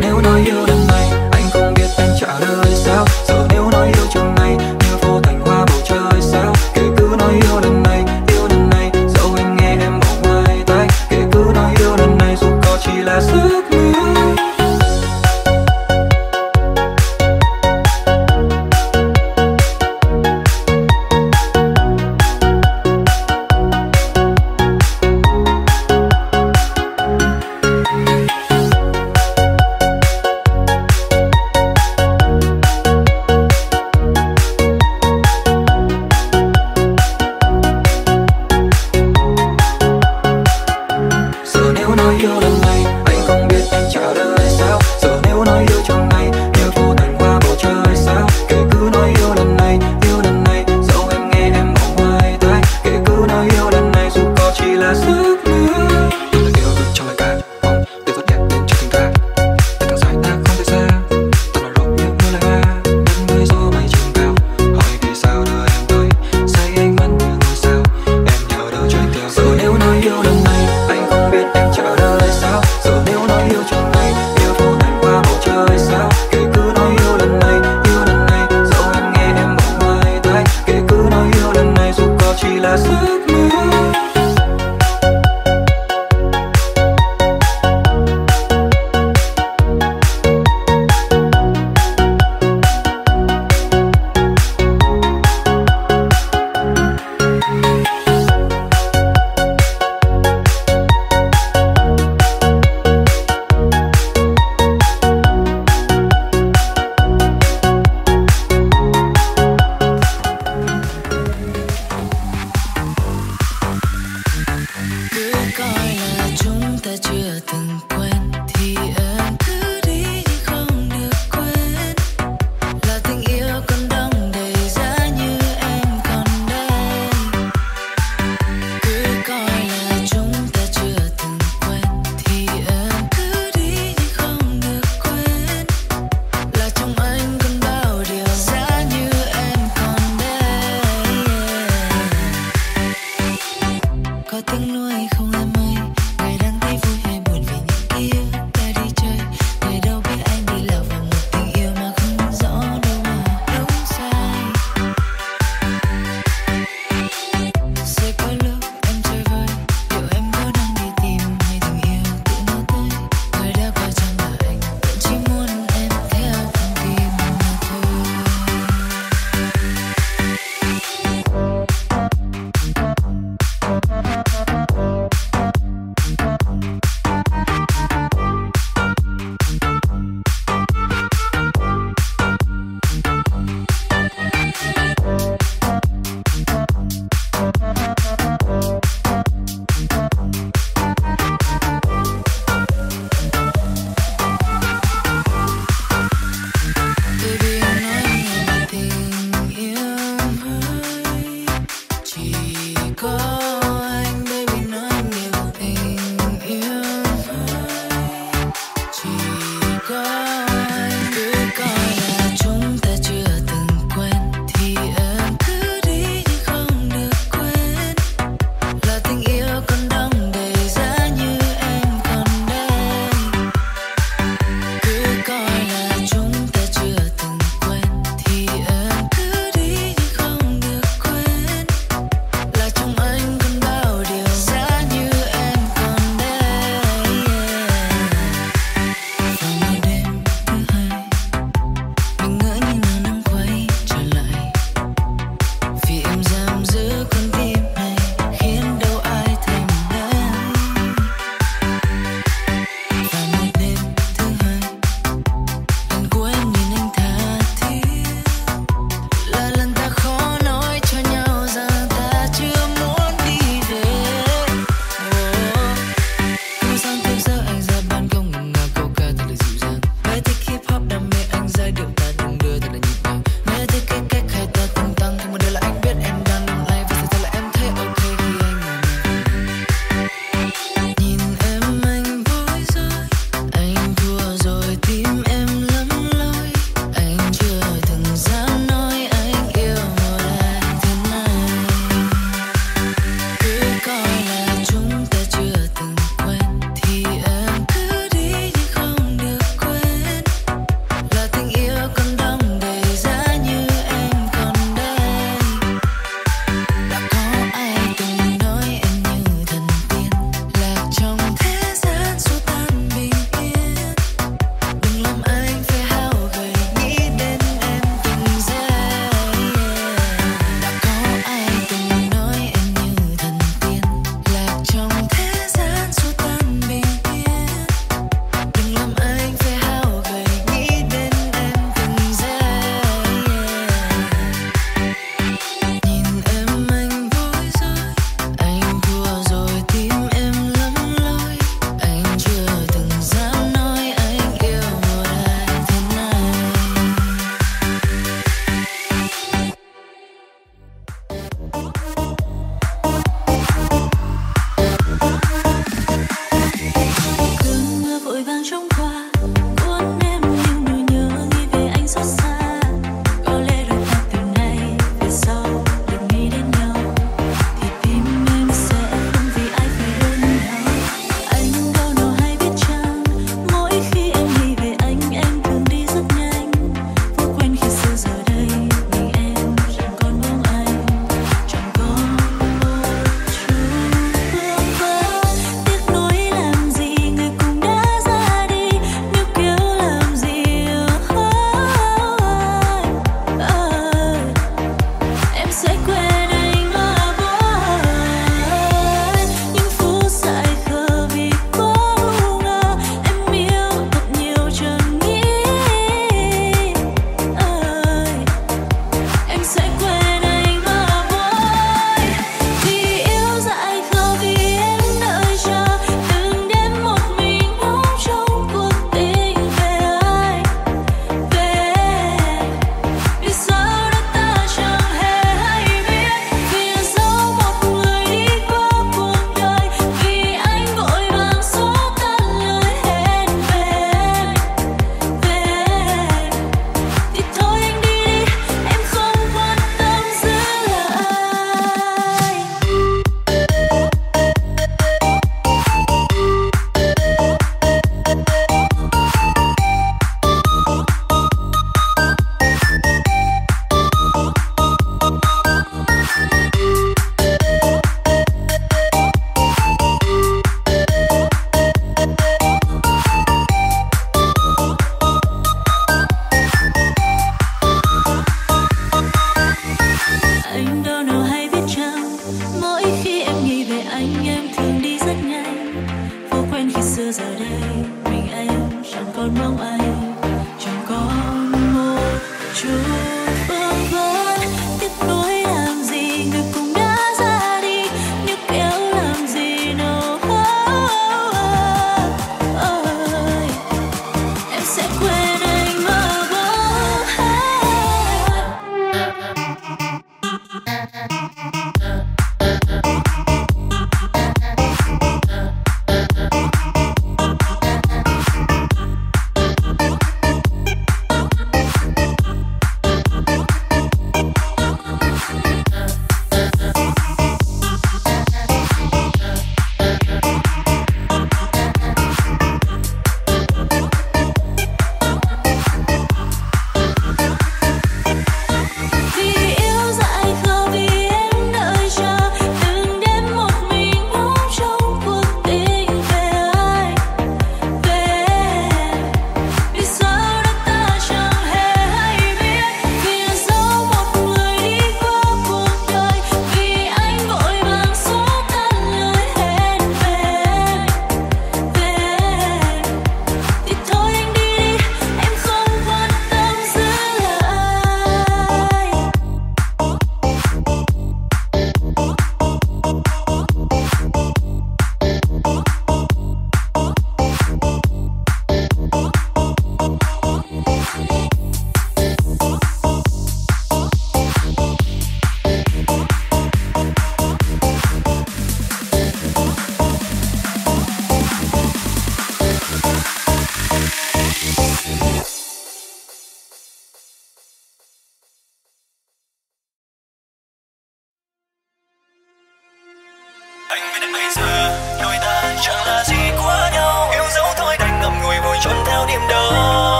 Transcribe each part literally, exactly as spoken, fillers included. Nếu nói yêu lần này anh không biết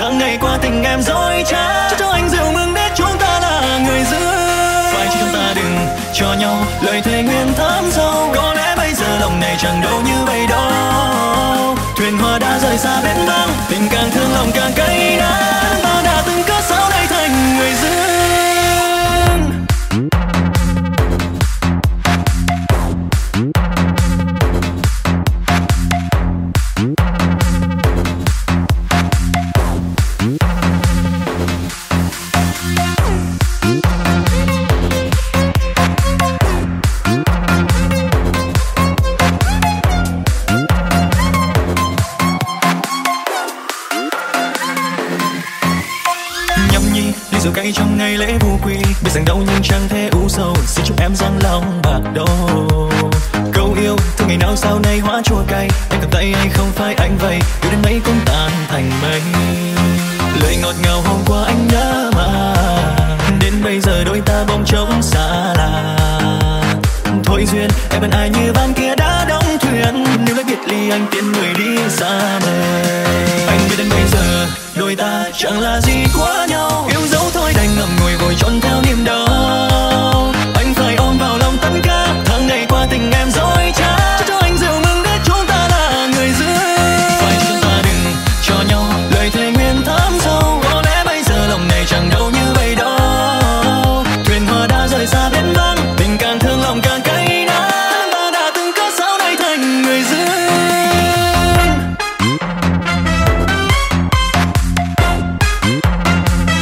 tháng ngày qua tình em dối trá, cho anh rượu mừng để chúng ta là người giữ. Phải chứ chúng ta đừng cho nhau lời thề nguyện thắm sâu, có lẽ bây giờ lòng này chẳng đâu như vậy đó. Thuyền hoa đã rời xa bến vắng, tình càng thương lòng càng cay đắng. Bao đã từng cớ sao đây thành người giữ. Trong ngày lễ vu quy biết rằng đâu nhưng chẳng thể u sầu, xin chúc em rằng lòng bạc đầu. Câu yêu thương ngày nào sau này hóa chua cay, anh cầm tay anh không phải anh vậy, yêu đến mấy cũng tan thành mây. Lời ngọt ngào hôm qua anh nhớ mà, đến bây giờ đôi ta bỗng trống xa lạ. Thôi duyên em bên ai như ván kia đã đóng thuyền, nếu đã biệt ly anh tiễn người đi xa mời. Anh biết đến bây giờ đôi ta chẳng là gì quá nhau, yêu dấu thôi đành ngậm ngùi vội trốn theo niềm đau. Anh phải ôm vào lòng tan ca, tháng ngày qua tình em dối trá, cho, cho anh rượu mừng để chúng ta là người giữ. Phải chứ chúng ta đừng cho nhau lời thề nguyện thắm sâu, có lẽ bây giờ lòng này chẳng đâu như vậy đó. Thuyền hoa đã rời xa bến vắng, tình càng thương lòng càng cay đắng. Ta đã từng cớ sao đây thành người giữ. Hãy subscribe cho kênh Ghiền Mì Gõ để không bỏ lỡ những video hấp dẫn.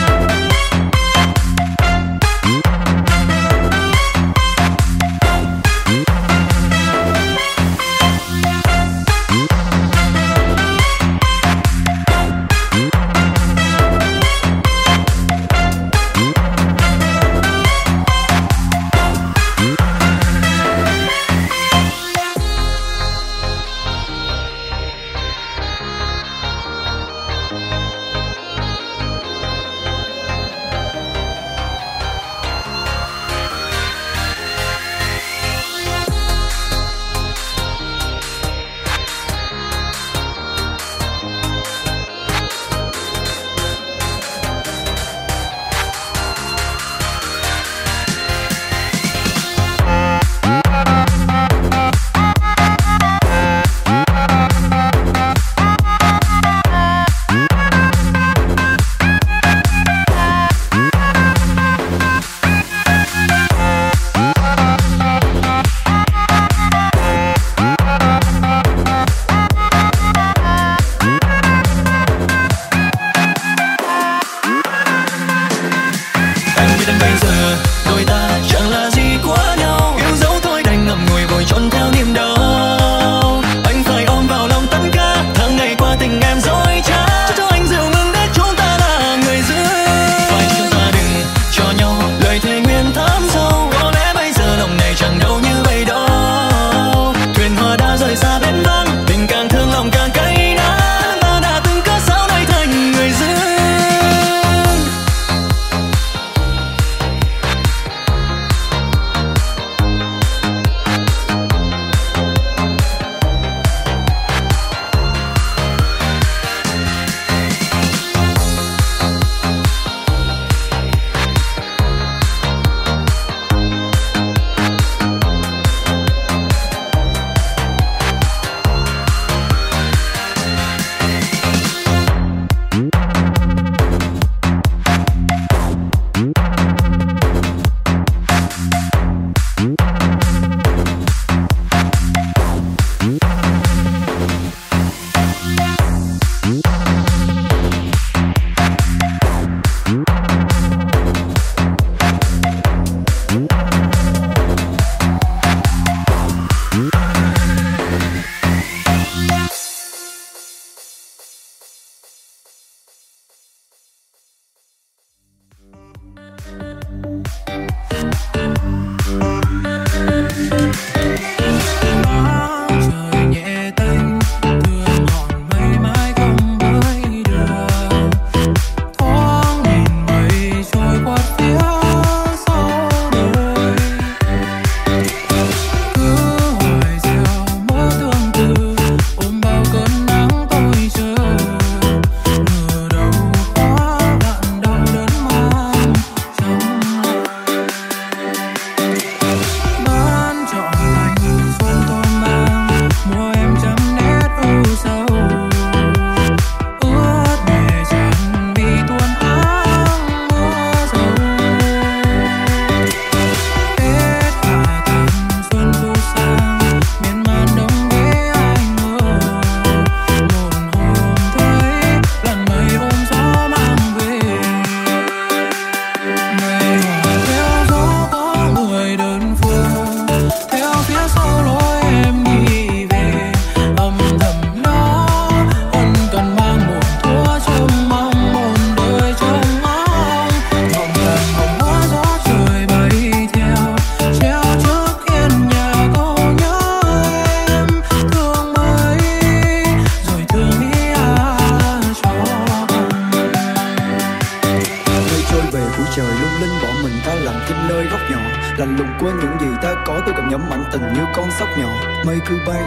tim nơi góc nhỏ, lạnh lùng của những gì ta có. Tôi cầm nhắm mạnh tình như con sóc nhỏ, mây cứ bay,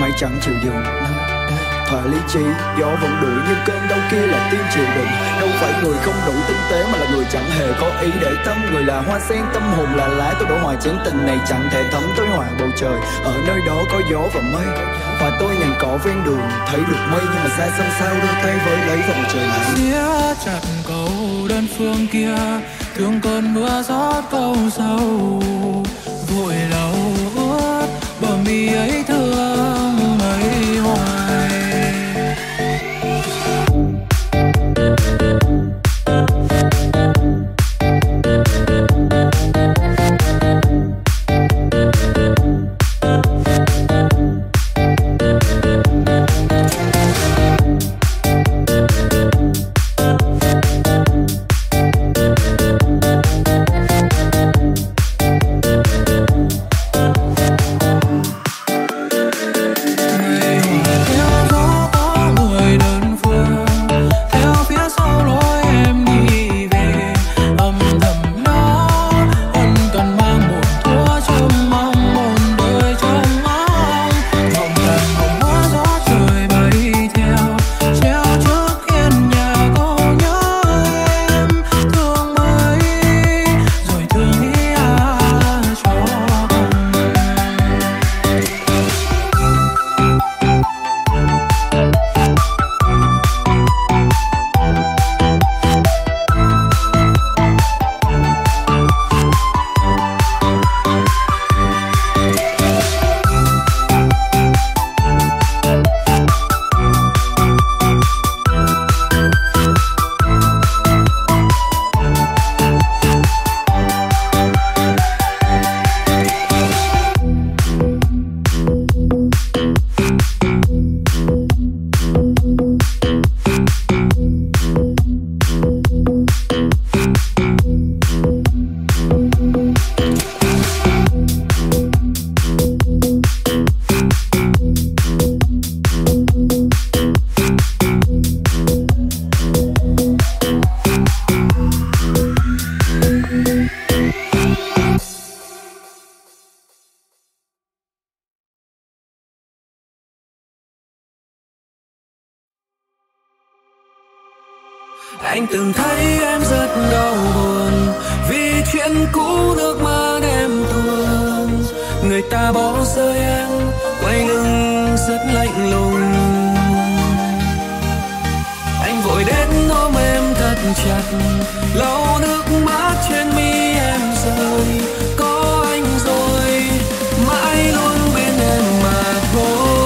mây chẳng chịu dừng. Thỏa lý trí, gió vẫn đuổi như cơn đau kia là tim chịu đựng. Đâu phải người không đủ tinh tế mà là người chẳng hề có ý để tâm. Người là hoa sen, tâm hồn là lá, tôi đổ hoài chén tình này chẳng thể thấm tới hòa bầu trời. Ở nơi đó có gió và mây, và tôi nhàn cỏ ven đường thấy được mây nhưng mà xa xăm sao đôi tay với lấy vào bầu trời lạnh. Siết chặt cầu đơn phương kia, thương cơn mưa gió câu sâu vội đầu ướt bờ mi ấy thương mấy hoài. Anh từng thấy em rất đau buồn vì chuyện cũ nước mắt em tuôn. Người ta bỏ rơi em quay lưng rất lạnh lùng. Anh vội đến ôm em thật chặt, lau nước mắt trên mi em rơi. Có anh rồi mãi luôn bên em mà thôi.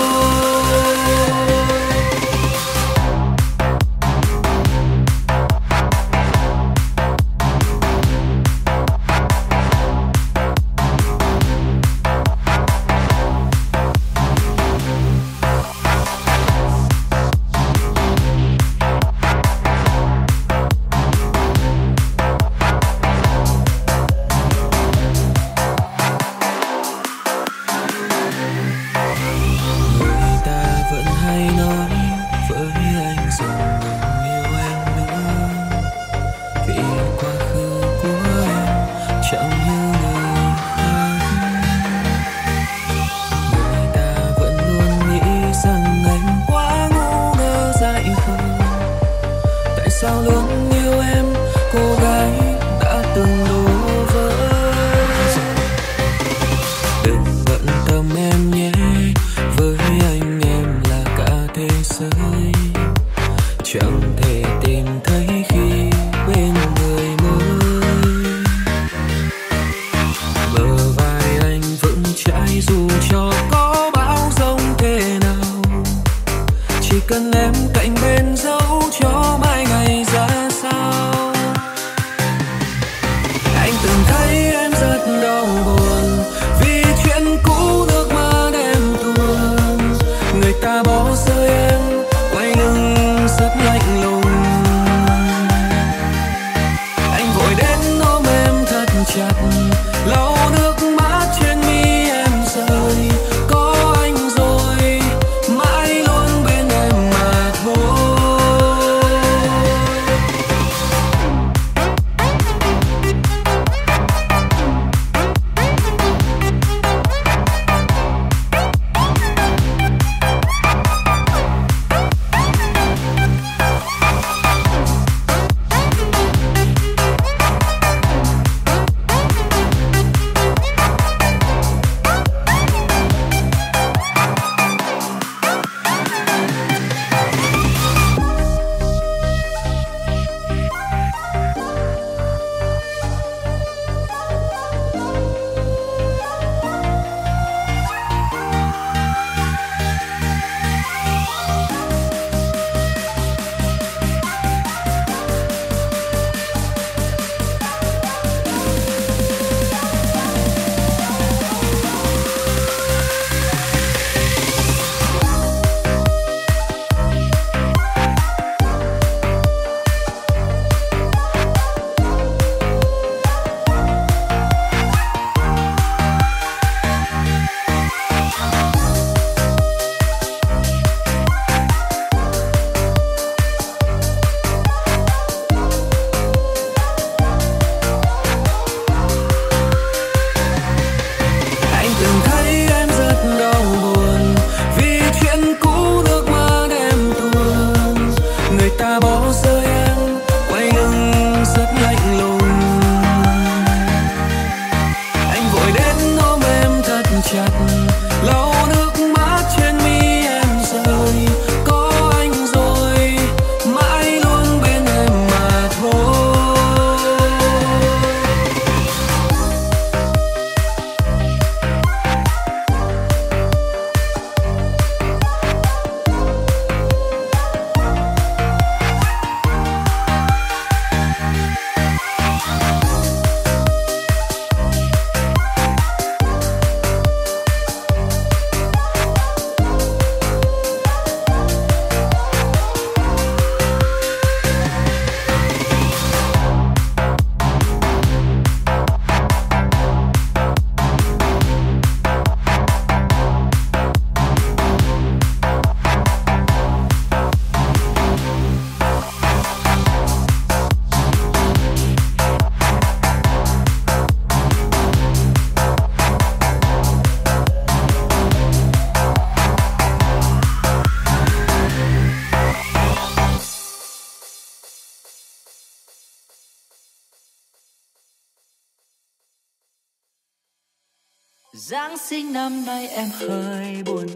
Giáng sinh năm nay em hơi buồn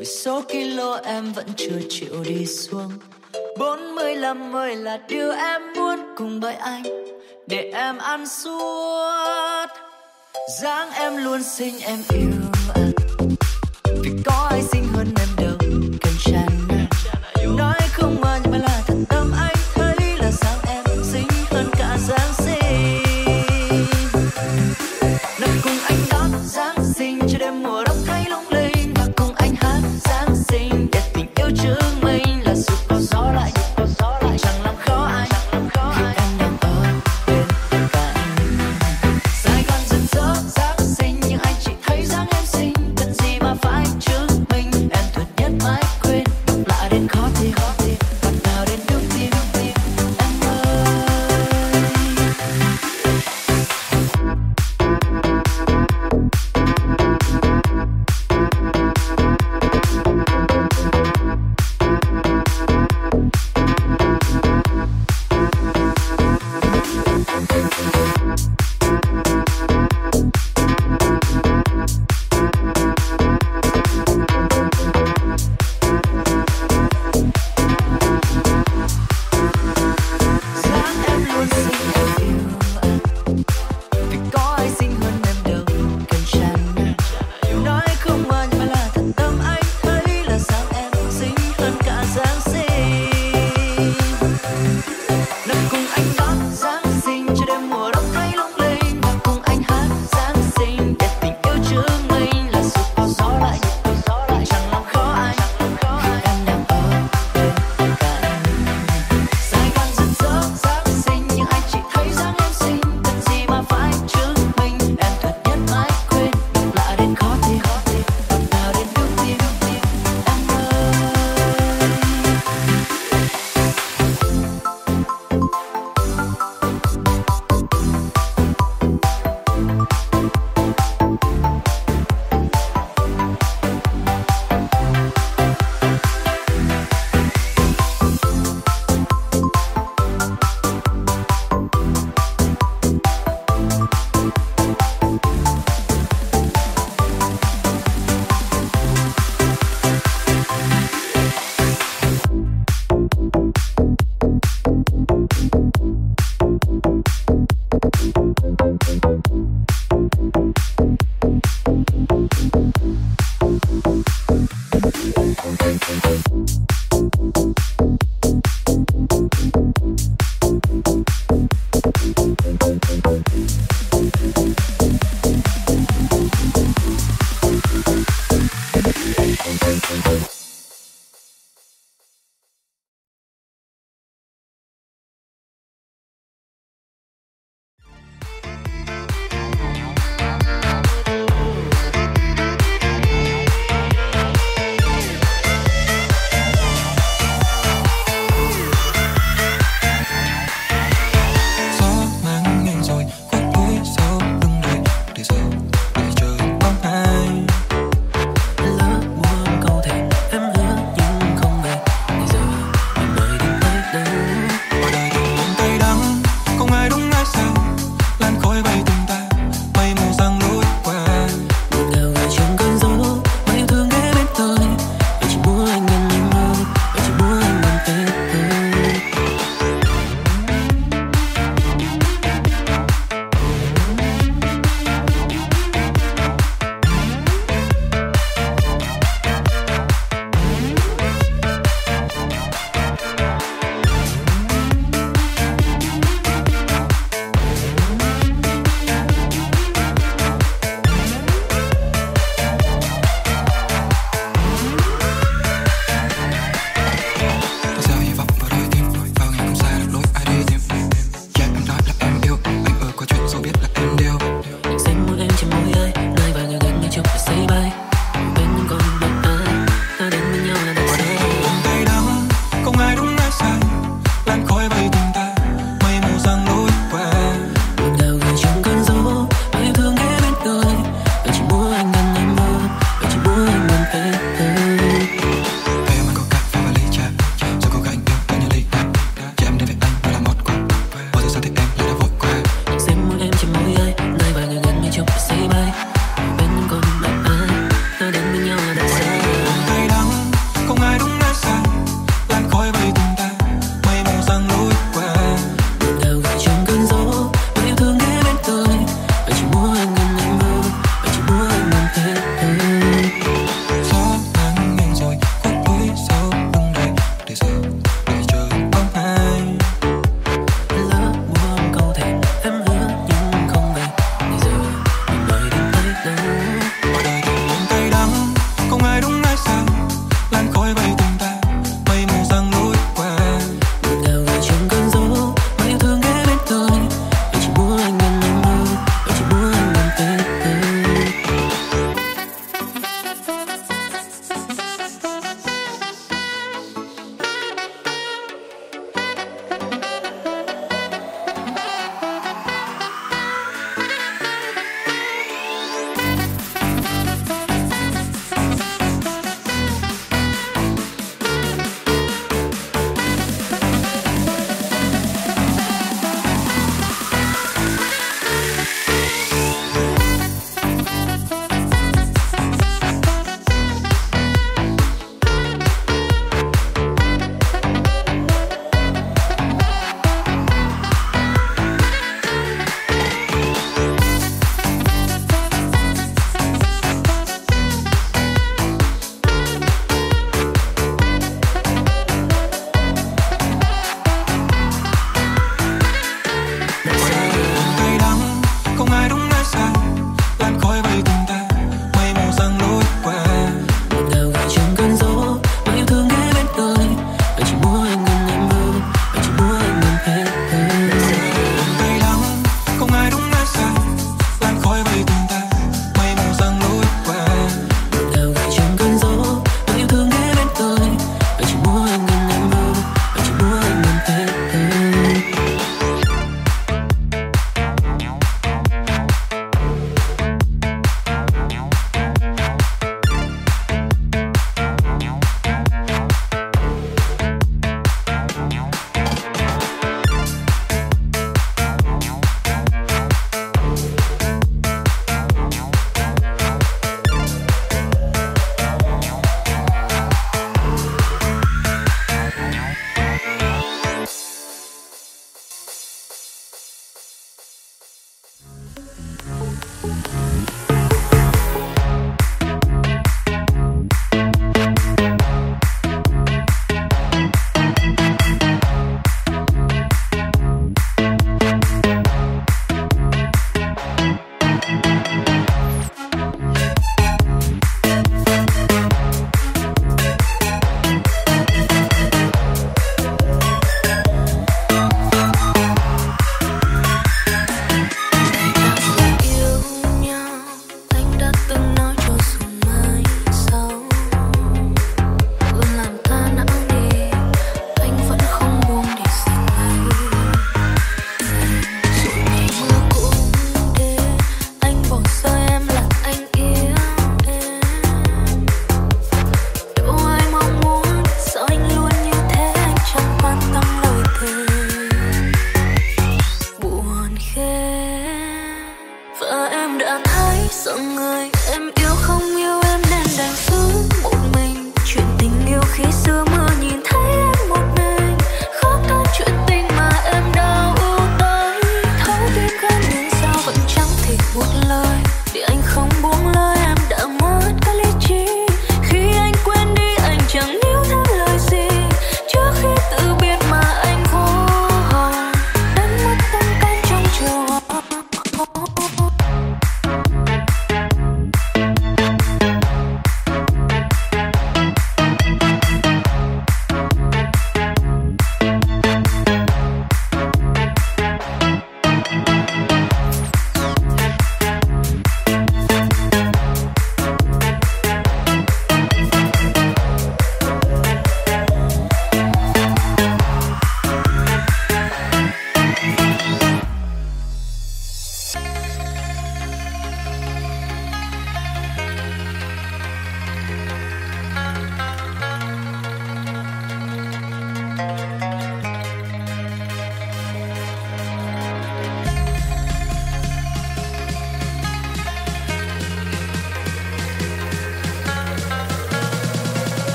vì số kilo em vẫn chưa chịu đi xuống. Bốn mươi lăm mươi là điều em muốn cùng với anh để em ăn suốt. Giáng em luôn xinh em yêu anh vì có ai xinh hơn em đâu cần chán. Nói không ngờ nhưng mà là thật tâm anh thấy là Giáng em xinh hơn cả Giáng sinh. Nằm cùng anh đón Giáng sinh cho đêm mùa đông thay lung linh và cùng anh hát Giáng sinh để tình yêu chứng minh là dù có gió lại có gió lại chẳng làm khó ai khi anh đang ở bên cạnh. Sài Gòn rực rỡ Giáng sinh nhưng anh chỉ thấy Giáng em xinh.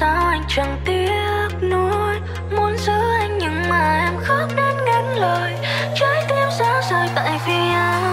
sao anh chẳng tiếc nuối, muốn giữ anh nhưng mà em khóc đến ngắt lời, trái tim sao rơi tại vì anh.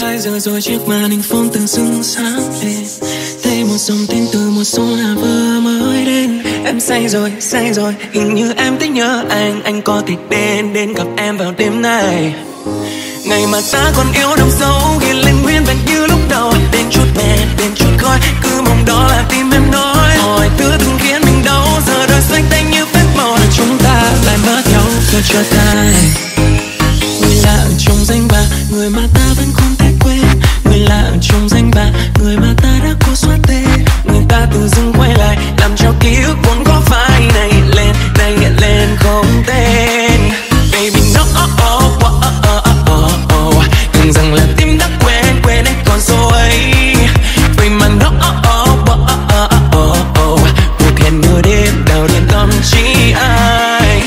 Hai giờ rồi chiếc màn hình phone từng sưng sáng lên, thấy một dòng tin từ một số nhà vừa mới đến. Em say rồi, say rồi, hình như em thích nhớ anh. Anh có thể đến, đến gặp em vào đêm nay. Ngày mà ta còn yêu đậm sâu, ghi lên nguyên vẹn như lúc đầu. Đến chút mẹ, đến chút khói, cứ mong đó là tim em nói. Mọi thứ từng khiến mình đau, giờ đôi xoay tay như phép màu là chúng ta lại mất nhau rồi trở tay. Người lạ trong danh bạ, người mà ta vẫn không thể quên. Người lạ trong danh bạ, người mà ta đã cố xóa tên. Người ta tự dưng quay lại, làm cho ký ức vốn có phai này lên, này lên không tên. Baby no oh oh oh oh oh oh oh. Tưởng rằng là tim đã quên, quên anh còn số ấy. Vậy mà no oh oh oh oh oh oh. Cuộc hẹn mưa đêm đào đến tâm trí ai.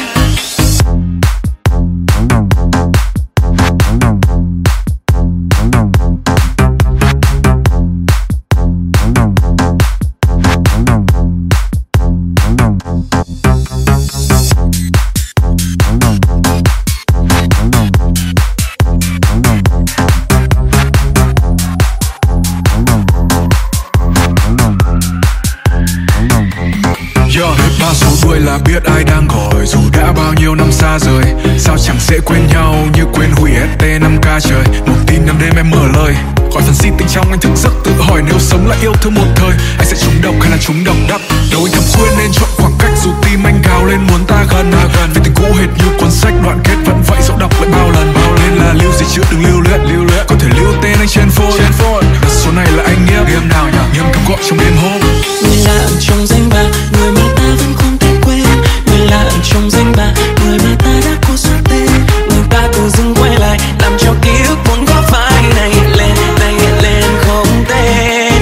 Là biết ai đang gọi dù đã bao nhiêu năm xa rời, sao chẳng dễ quên nhau như quên hủy hết năm ca trời. Một tin năm đêm em mở lời khỏi phần si tình trong anh thức giấc, tự hỏi nếu sống lại yêu thương một thời anh sẽ trúng độc hay là trúng độc đắp. Đâu anh thầm khuyên nên chọn khoảng cách, dù tim anh gào lên muốn ta gần ta gần, vì tình cũ hệt như cuốn sách đoạn kết vẫn vậy, dẫu đọc lại bao lần bao lên là lưu gì chứ đừng lưu luyện lưu luyện, có thể lưu tên anh trên phone trên phone. Số này là anh nghiêm nghiêm nào nhỉ, nghiêm cấm gọi trong đêm hôm. Người lạ trong danh bạ, người mà ta vẫn không thể quên. Người lạ trong danh bạ, người mà ta đã cố xóa tên. Người ta tự dưng quay lại, làm cho ký ức vốn có phai này lên, này lên không tên.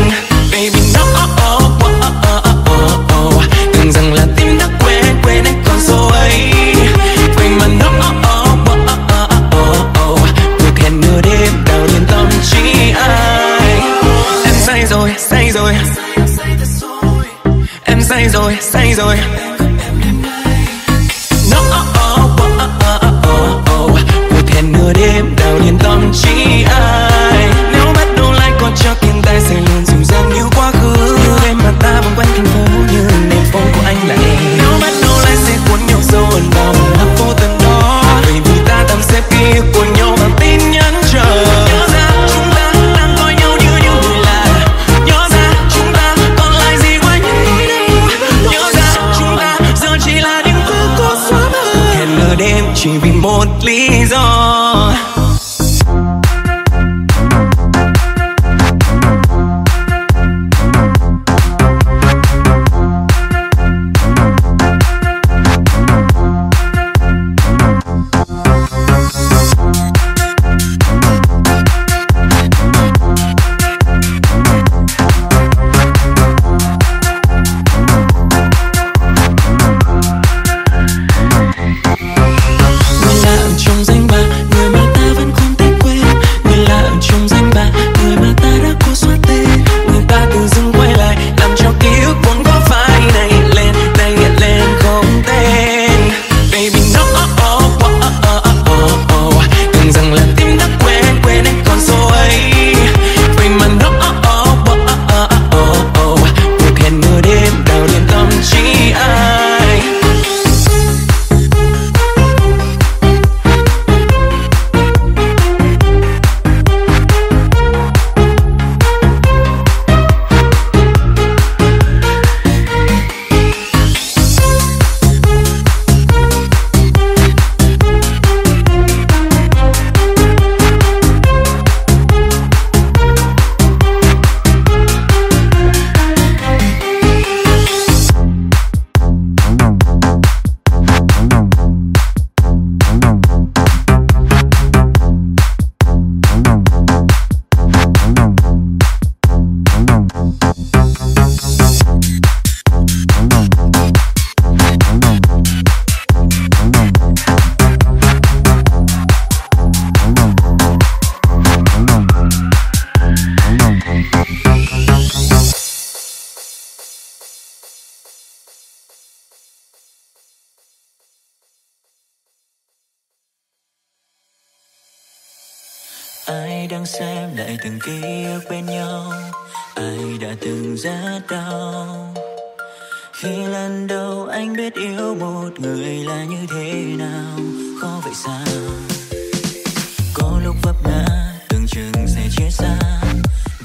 Baby no oh oh oh oh oh oh. Tưởng rằng là tim đã quên, quên anh còn số ấy. Quên mà no oh oh oh oh oh oh. Cuộc hẹn nửa đêm đào đến tâm trí ai. Say rồi, say rồi, em say rồi, say rồi. No oh oh oh oh oh oh. Cuộc hẹn nửa đêm đào điên tâm trí ai. Nếu bắt đầu lại còn cho hiện tại sẽ luôn dịu dàng như quá khứ. Yêu em mà ta vòng quanh thành phố như nền phố của anh là em. Nếu bắt đầu lại sẽ cuốn nhau sâu hơn vào một hạt vô tận đó. Bởi vì ta tạm xếp kia của nhau bằng tin nhắn chờ. Chỉ vì một lý do. đang xem lại từng ký ức bên nhau. Ai đã từng rất đau khi lần đầu anh biết yêu một người là như thế nào. Có vậy sao? Có lúc vấp ngã tưởng chừng sẽ chia xa,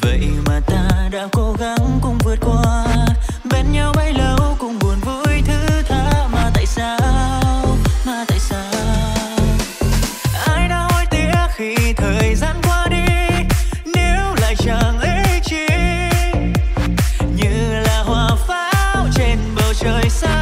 vậy mà ta đã cố gắng cùng vượt qua. Bên nhau bấy lâu cùng buồn vui thứ tha, mà tại sao? Mà tại sao? Ai đã hối tiếc khi thời gian qua đi, nếu lại chẳng ích chi, như là hoa pháo trên bầu trời sao.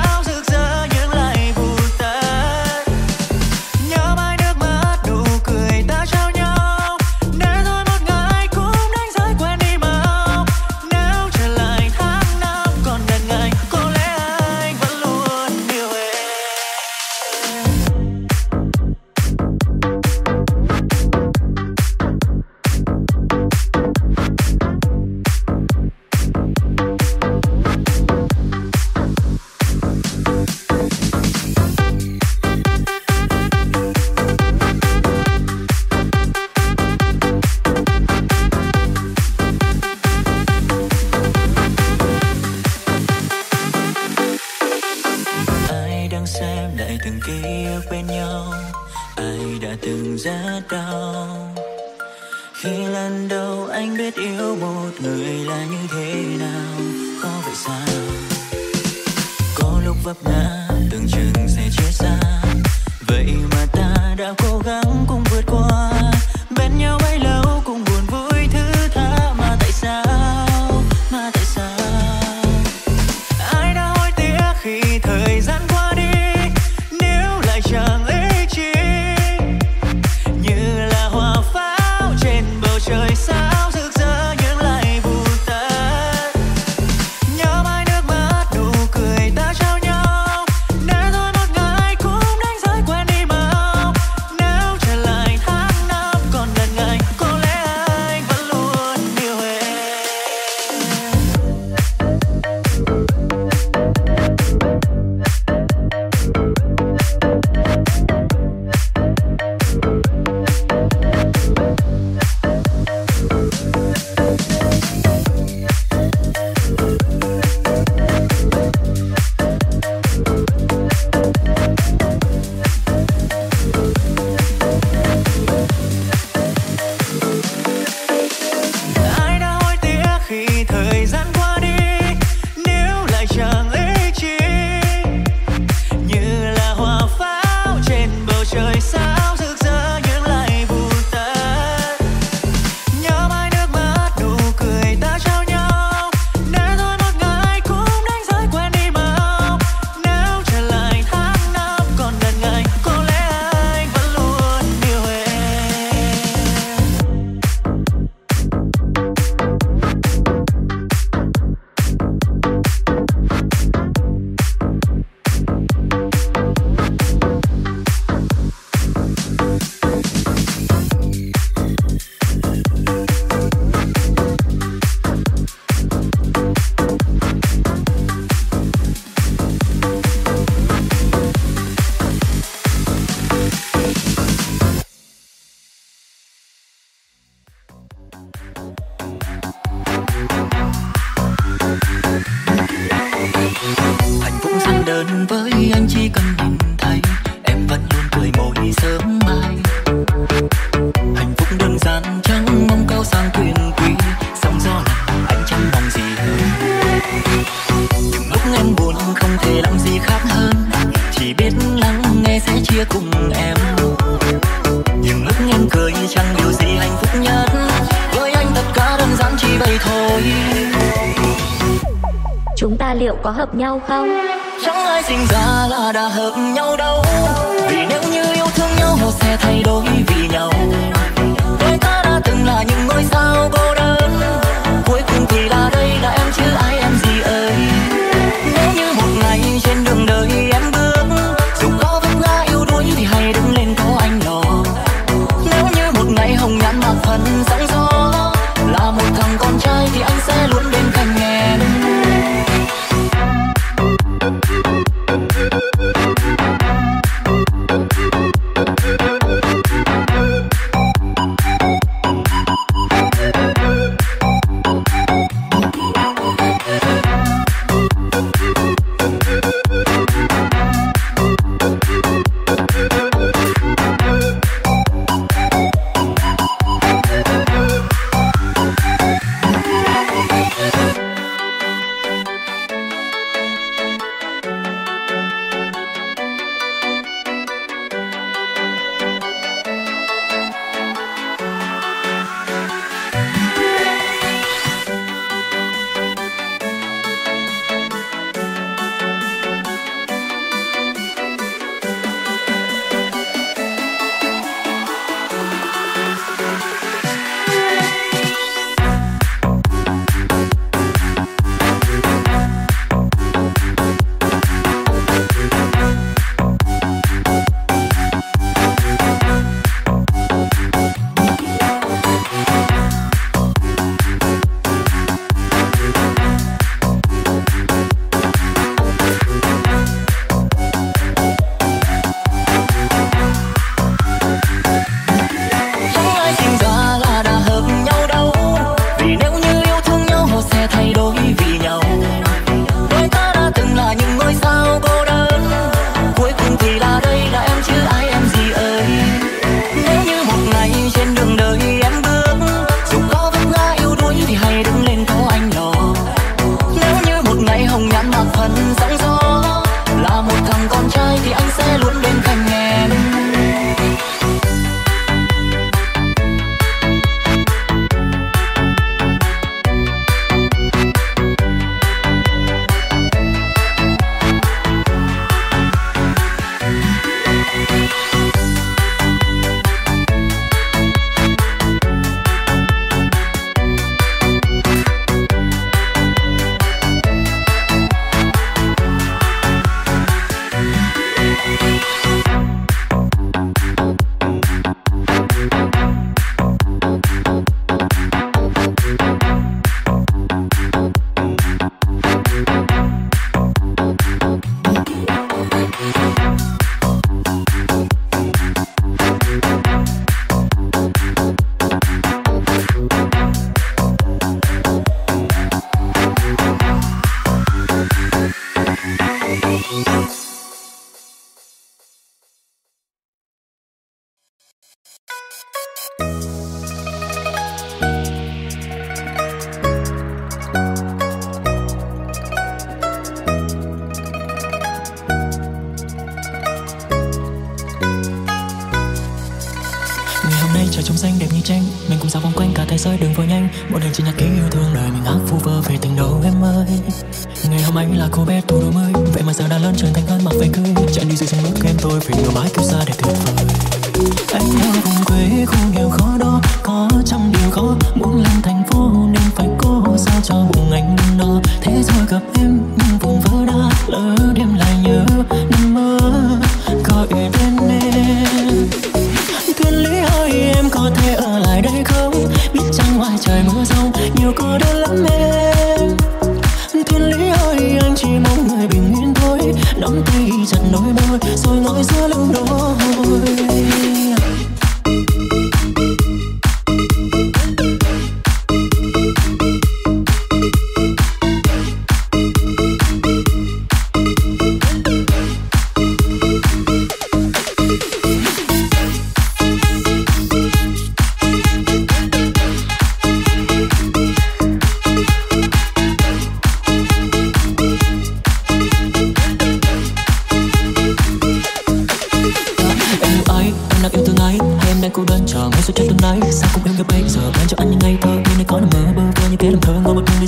Có hợp nhau không? Chẳng ai sinh ra là đã hợp nhau đâu, vì nếu như yêu thương nhau họ sẽ thay đổi vì nhau. Đôi ta đã từng là những ngôi sao cô đơn, cuối cùng thì là đây là em chứ ai em gì ơi. Nếu như một ngày trên đường đời em bước, dù có vấp ngã yêu đuối thì hãy đứng lên có anh lo. Nếu như một ngày hồng nhan mặc phần sóng gió, là một thằng con trai thì anh sẽ luôn bên cạnh em. rơi đừng vội nhanh, một đêm chỉ nhạc ký yêu thương đời mình hát vu vơ về tình đầu em ơi. Ngày hôm anh là cô bé thu đôi mươi, vậy mà giờ đã lớn trưởng thành hơn mặc váy cưới, chạy đi dưới sông nước em tôi phải ngửa mái cứu xa để tuyệt vời. Anh yêu vùng quê không hiểu khó đó, có trăm điều khó muốn lên thành phố nên phải cố sao cho bụng anh no. Thế rồi gặp em nhưng vùng vỡ đã lỡ đêm lại nhớ nằm mơ gọi bên em. Thuyền lý hơi em có thể ở lại đây không? Biết chẳng ngoài trời mưa rông nhiều cô đơn lắm em. Thuyền lý hơi anh chỉ mong người bình yên thôi, nắm tay chặt đôi môi rồi ngồi giữa lưng đôi.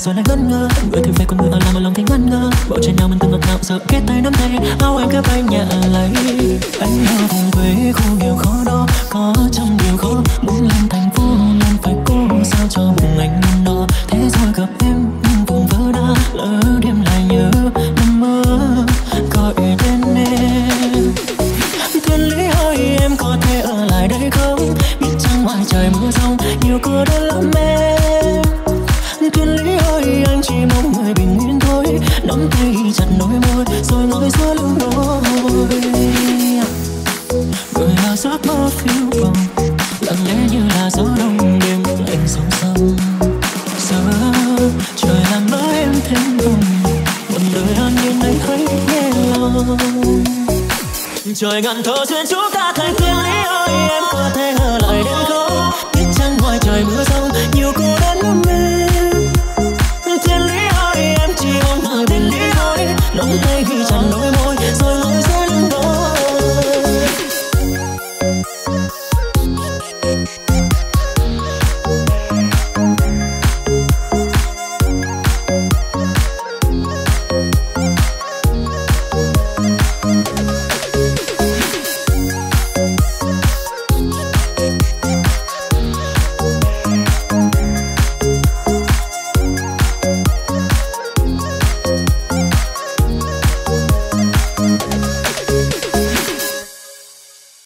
Rồi lại ngân ngơ người thì về con người ở làm mà lòng thấy ngân ngơ bỏ trên nhau mình từng ngọt ngào giờ kết tay nắm tay áo em cướp anh nhà lấy. Anh ở vùng quê không hiểu khó đó, có trong điều khó muốn lên thành phố nên phải cố sao cho bụng anh no. Thế rồi gặp em nhưng vùng vỡ đã lỡ đêm lại nhớ nằm mơ gọi tên em. Thuyền lý hơi em có thể ở lại đây không? Biết chẳng ngoài trời mưa rông nhiều cô đơn lắm em. Thuyền lý ơi anh chỉ mong người bình yên thôi, nắm tay chặt nỗi môi rồi ngồi giữa lưng đôi. Người là giấc mơ phiêu bồng lặng lẽ như là gió đông đêm anh sóng sông. Giờ trời làm nỗi em thêm buồn, một đời an yên anh thấy nghe lòng. Trời ngàn thơ duyên chúng ta thành thuyền lý ơi em có thể ở lại đến không? Biết chăng ngoài trời mưa rông nhiều cô đơn lắm em.